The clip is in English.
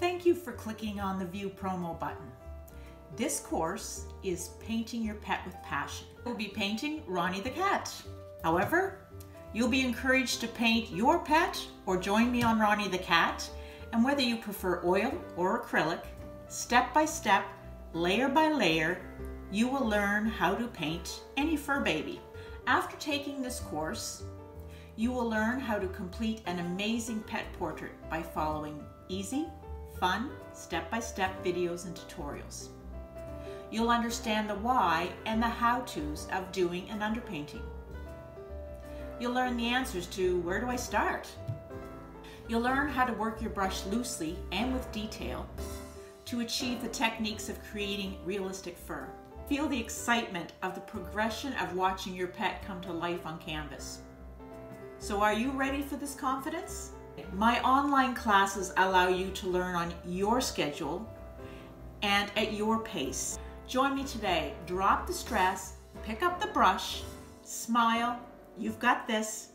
Thank you for clicking on the View Promo button. This course is Painting Your Pet with Passion. We'll be painting Ronnie the cat. However, you'll be encouraged to paint your pet or join me on Ronnie the cat, and whether you prefer oil or acrylic, step by step, layer by layer, you will learn how to paint any fur baby. After taking this course, you will learn how to complete an amazing pet portrait by following easy, fun, step-by-step videos and tutorials. You'll understand the why and the how-tos of doing an underpainting. You'll learn the answers to where do I start? You'll learn how to work your brush loosely and with detail to achieve the techniques of creating realistic fur. Feel the excitement of the progression of watching your pet come to life on canvas. So are you ready for this confidence? My online classes allow you to learn on your schedule and at your pace. Join me today. Drop the stress, pick up the brush, smile, you've got this.